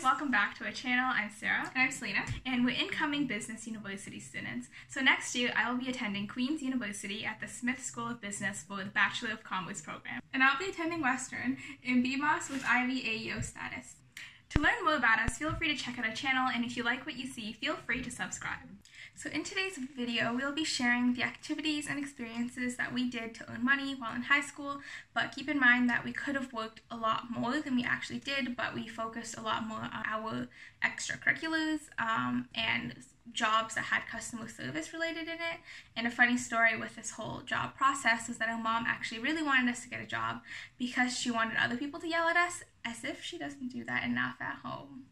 guys, welcome back to our channel. I'm Sarah. And I'm Selena. And we're incoming business university students. So next year, I will be attending Queen's University at the Smith School of Business for the Bachelor of Commerce program. And I'll be attending Western in BMOS with Ivey AEO status. To learn more about us, feel free to check out our channel, and if you like what you see, feel free to subscribe. So in today's video, we'll be sharing the activities and experiences that we did to earn money while in high school, but keep in mind that we could have worked a lot more than we actually did, but we focused a lot more on our extracurriculars and jobs that had customer service related in it. And a funny story with this whole job process was that our mom actually really wanted us to get a job because she wanted other people to yell at us, as if she doesn't do that enough at home.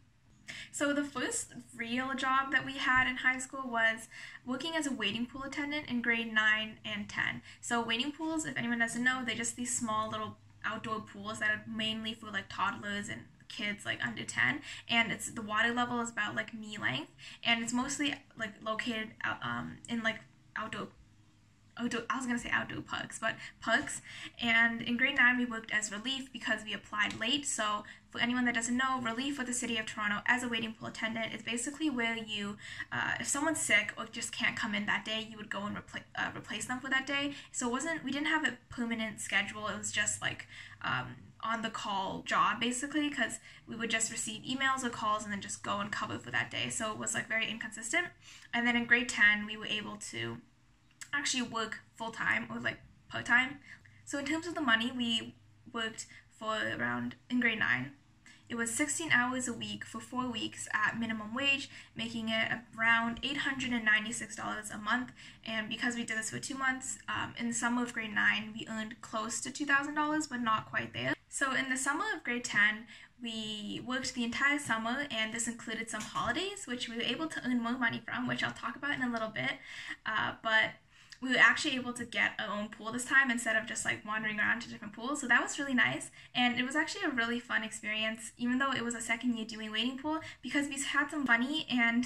So the first real job that we had in high school was working as a wading pool attendant in grade 9 and 10. So wading pools, if anyone doesn't know, they're just these small little outdoor pools that are mainly for like toddlers and kids like under 10, and it's the water level is about like knee length, and it's mostly like located in like outdoor parks. And in grade 9 we worked as relief because we applied late. So for anyone that doesn't know, relief with the City of Toronto as a wading pool attendant is basically where you, if someone's sick or just can't come in that day, you would go and replace them for that day. So we didn't have a permanent schedule. It was just like on the call job basically, because we would just receive emails or calls and then just go and cover for that day. So it was like very inconsistent. And then in grade 10 we were able to actually work full-time or like part-time. So in terms of the money, we worked for around, in grade 9, it was 16 hours a week for 4 weeks at minimum wage, making it around $896 a month. And because we did this for 2 months, in the summer of grade 9 we earned close to $2,000, but not quite there. So in the summer of grade 10 we worked the entire summer, and this included some holidays which we were able to earn more money from, which I'll talk about in a little bit. But we were actually able to get our own pool this time instead of just like wandering around to different pools. So that was really nice, and it was actually a really fun experience, even though it was a second year doing wading pool, because we had some funny and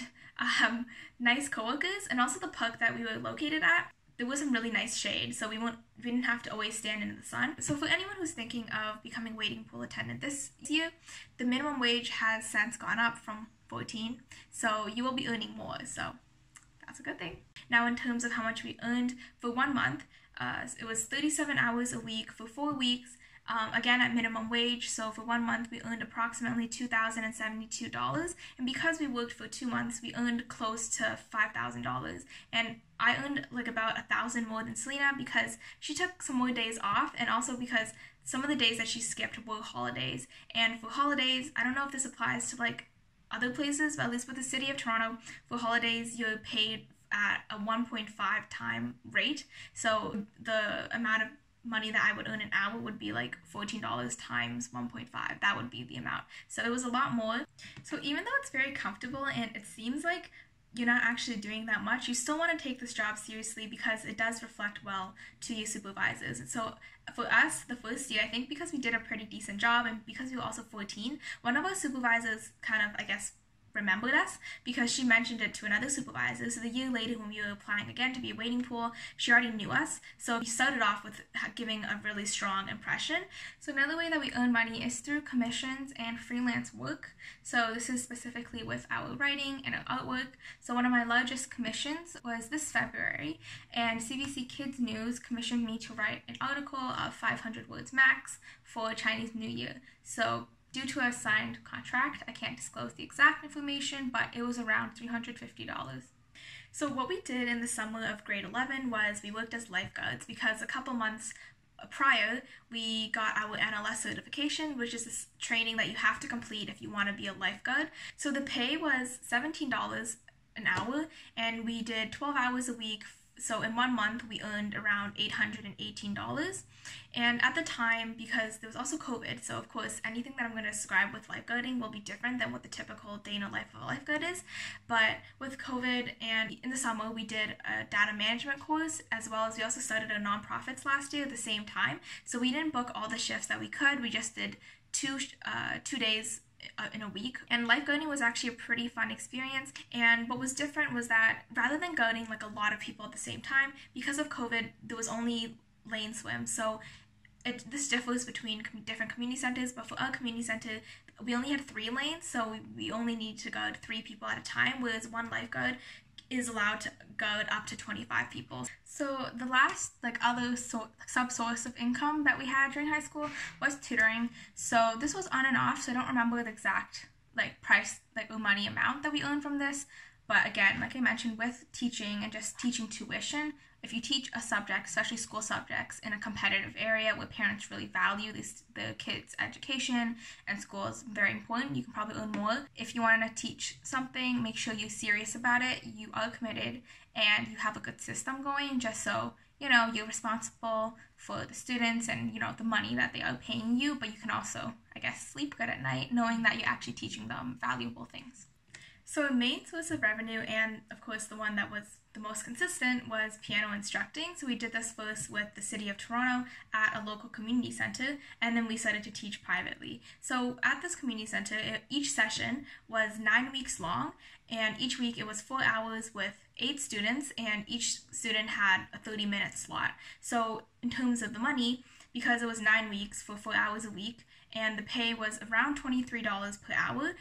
nice coworkers, and also the park that we were located at, there was some really nice shade, so we didn't have to always stand in the sun. So for anyone who's thinking of becoming wading pool attendant this year, the minimum wage has since gone up from 14, so you will be earning more. So that's a good thing. Now in terms of how much we earned for 1 month, it was 37 hours a week for 4 weeks, again at minimum wage. So for 1 month we earned approximately $2,072, and because we worked for 2 months we earned close to $5,000. And I earned like about $1,000 more than Selena because she took some more days off, and also because some of the days that she skipped were holidays. And for holidays, I don't know if this applies to like other places, but at least with the City of Toronto, for holidays you're paid at a 1.5 time rate. So the amount of money that I would earn an hour would be like $14 times 1.5. That would be the amount. So it was a lot more. So even though it's very comfortable and it seems like you're not actually doing that much, you still want to take this job seriously because it does reflect well to your supervisors. And so for us, the first year, I think because we did a pretty decent job and because we were also 14, one of our supervisors kind of, I guess, remembered us because she mentioned it to another supervisor. So the year later when we were applying again to be a wading pool, she already knew us. So we started off with giving a really strong impression. So another way that we earn money is through commissions and freelance work. So this is specifically with our writing and our artwork. So one of my largest commissions was this February, and CBC Kids News commissioned me to write an article of 500 words max for Chinese New Year. So due to a signed contract, I can't disclose the exact information, but it was around $350. So what we did in the summer of grade 11 was we worked as lifeguards, because a couple months prior we got our NLS certification, which is this training that you have to complete if you want to be a lifeguard. So the pay was $17 an hour, and we did 12 hours a week. So in 1 month, we earned around $818. And at the time, because there was also COVID, so of course, anything that I'm going to describe with lifeguarding will be different than what the typical day in the life of a lifeguard is. But with COVID and in the summer, we did a data management course, as well as we also started a nonprofits last year at the same time. So we didn't book all the shifts that we could. We just did two days in a week. And lifeguarding was actually a pretty fun experience, and what was different was that rather than guarding like a lot of people at the same time, because of COVID there was only lane swim. So this differs between different community centers, but for our community center we only had 3 lanes, so we only need to guard 3 people at a time, whereas one lifeguard is allowed to guard up to 25 people. So the last other sub-source of income that we had during high school was tutoring. So this was on and off, so I don't remember the exact price or money amount that we earned from this. But again, like I mentioned, with teaching and just teaching tuition, if you teach a subject, especially school subjects, in a competitive area where parents really value the kids' education and school is very important, you can probably earn more. If you want to teach something, make sure you're serious about it, you are committed, and you have a good system going, just so, you know, you're responsible for the students and, you know, the money that they are paying you, but you can also, I guess, sleep good at night knowing that you're actually teaching them valuable things. So a main source of revenue, and of course the one that was the most consistent, was piano instructing. So we did this first with the city of Toronto at a local community center, and then we started to teach privately. So at this community center, each session was 9 weeks long, and each week it was 4 hours with 8 students, and each student had a 30-minute slot. So in terms of the money, because it was 9 weeks for 4 hours a week, and the pay was around $23 per hour.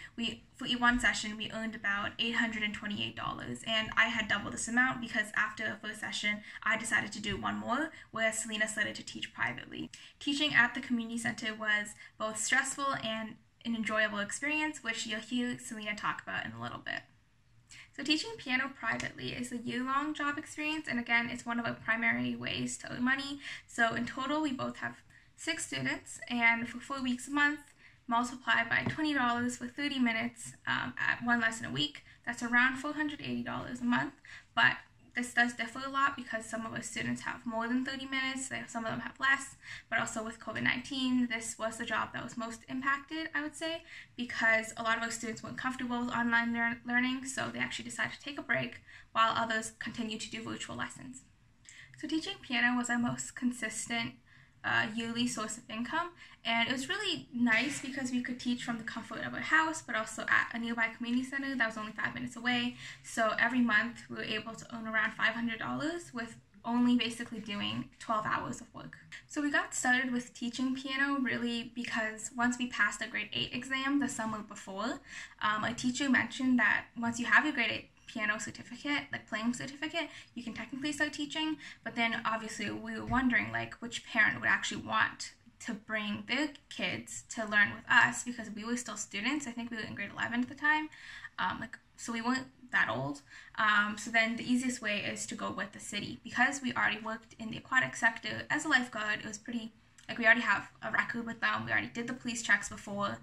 For one session, we earned about $828, and I had double this amount because after the first session, I decided to do one more, where Selena started to teach privately. Teaching at the community center was both stressful and an enjoyable experience, which you'll hear Selena talk about in a little bit. So teaching piano privately is a year-long job experience, and again, it's one of our primary ways to earn money. So in total, we both have 6 students, and for 4 weeks a month, multiply by $20 for 30 minutes at 1 lesson a week, that's around $480 a month. But this does differ a lot because some of our students have more than 30 minutes, some of them have less, but also with COVID-19, this was the job that was most impacted, I would say, because a lot of our students weren't comfortable with online learning, so they actually decided to take a break while others continued to do virtual lessons. So teaching piano was our most consistent yearly source of income, and it was really nice because we could teach from the comfort of our house, but also at a nearby community center that was only 5 minutes away. So every month we were able to earn around $500 with only basically doing 12 hours of work. So we got started with teaching piano really because once we passed our grade 8 exam the summer before, a teacher mentioned that once you have your grade 8 piano certificate, playing certificate, you can technically start teaching. But then obviously we were wondering which parent would actually want to bring their kids to learn with us, because we were still students. I think we were in grade 11 at the time, so we weren't that old. So then the easiest way is to go with the city, because we already worked in the aquatic sector as a lifeguard. It was pretty, we already have a record with them. We already did the police checks before.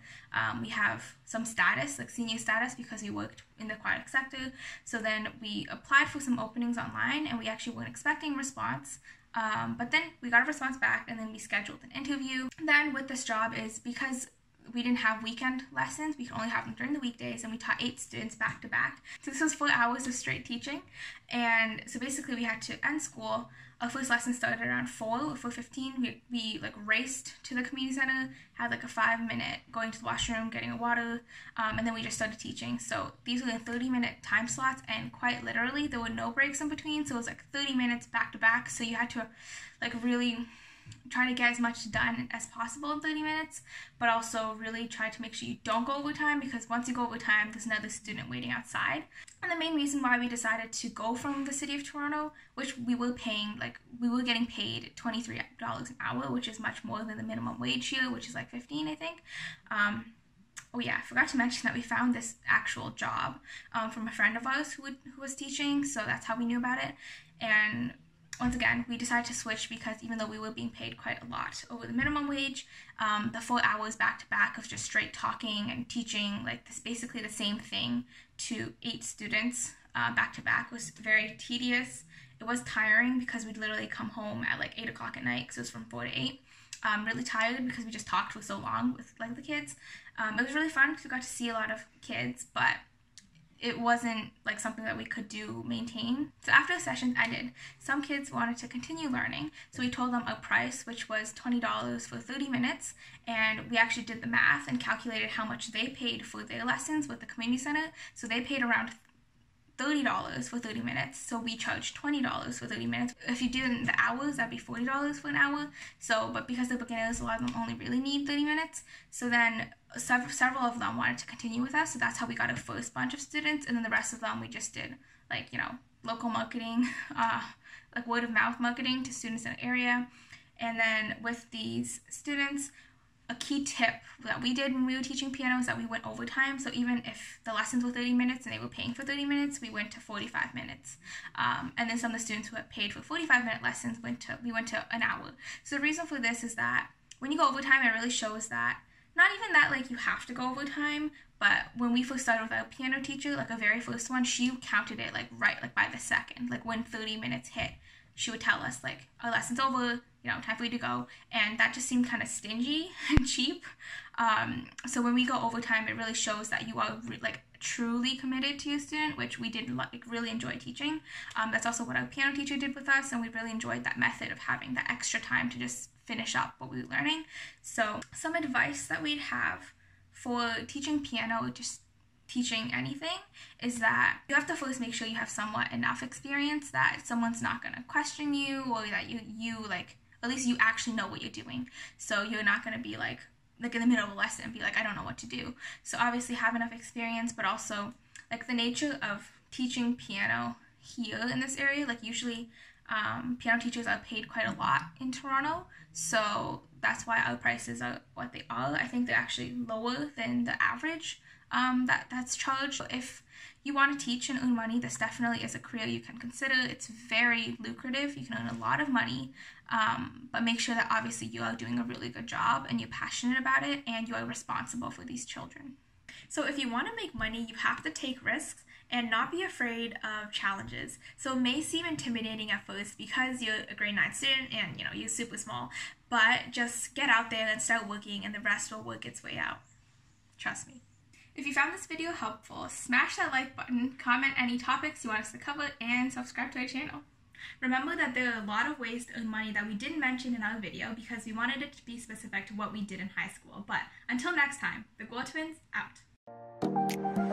We have some status, senior status, because we worked in the aquatic sector. So then we applied for some openings online, and we actually weren't expecting a response. But then we got a response back, and then we scheduled an interview. And then with this job is because we didn't have weekend lessons, we could only have them during the weekdays, and we taught 8 students back to back. So this was 4 hours of straight teaching. And so basically we had to end school. Our first lesson started around 4:15. We raced to the community center, had a 5-minute going to the washroom, getting a water, and then we just started teaching. So these were in 30-minute time slots, and quite literally there were no breaks in between. So it was 30 minutes back to back. So you had to really try to get as much done as possible in 30 minutes, but also really try to make sure you don't go overtime, because once you go overtime, there's another student waiting outside. And the main reason why we decided to go from the city of Toronto, which we were paying, we were getting paid $23 an hour, which is much more than the minimum wage here, which is 15, I think. Oh yeah, I forgot to mention that we found this actual job from a friend of ours who was teaching, so that's how we knew about it. And once again, we decided to switch because even though we were being paid quite a lot over the minimum wage, the 4 hours back-to-back of just straight talking and teaching, this basically the same thing to 8 students back-to-back was very tedious. It was tiring because we'd literally come home at 8 o'clock at night, because it was from 4 to 8. Really tired because we just talked for so long with the kids. It was really fun because we got to see a lot of kids, but it wasn't something that we could maintain. So after the session ended, some kids wanted to continue learning, so we told them a price, which was $20 for 30 minutes, and we actually did the math and calculated how much they paid for their lessons with the community center. So they paid around $30 for 30 minutes. So we charge $20 for 30 minutes. If you do it in the hours, that'd be $40 for an hour. So, but because they're beginners, a lot of them only really need 30 minutes. So then several of them wanted to continue with us. So that's how we got a first bunch of students. And then the rest of them, we just did like, you know, local marketing, like word of mouth marketing to students in the area. And then with these students, a key tip that we did when we were teaching piano is that we went overtime. So even if the lessons were 30 minutes and they were paying for 30 minutes, we went to 45 minutes. And then some of the students who had paid for 45-minute lessons went to an hour. So the reason for this is that when you go overtime, it really shows that not even that like you have to go overtime, but when we first started with our piano teacher, like our very first one, she counted it like right, like by the second, like when 30 minutes hit. She would tell us, like, our lesson's over, you know, time for you to go. And that just seemed kind of stingy and cheap. So when we go overtime, it really shows that you are, like, truly committed to your student, which we did, like, really enjoy teaching. That's also what our piano teacher did with us, and we really enjoyed that method of having that extra time to just finish up what we were learning. So some advice that we'd have for teaching piano, just teaching anything, is that you have to first make sure you have somewhat enough experience that someone's not going to question you, or that you like, at least you actually know what you're doing. So you're not going to be like in the middle of a lesson and be like, I don't know what to do. So obviously have enough experience, but also like the nature of teaching piano here in this area, like usually piano teachers are paid quite a lot in Toronto. So that's why our prices are what they are. I think they're actually lower than the average that's charged. If you want to teach and earn money, this definitely is a career you can consider. It's very lucrative. You can earn a lot of money, but make sure that obviously you are doing a really good job and you're passionate about it and you are responsible for these children. So if you want to make money, you have to take risks and not be afraid of challenges. So it may seem intimidating at first because you're a grade 9 student and, you know, you're super small, but just get out there and start working and the rest will work its way out. Trust me. If you found this video helpful, smash that like button, comment any topics you want us to cover, and subscribe to our channel. Remember that there are a lot of ways to earn money that we didn't mention in our video because we wanted it to be specific to what we did in high school. But until next time, the Guo Twins out.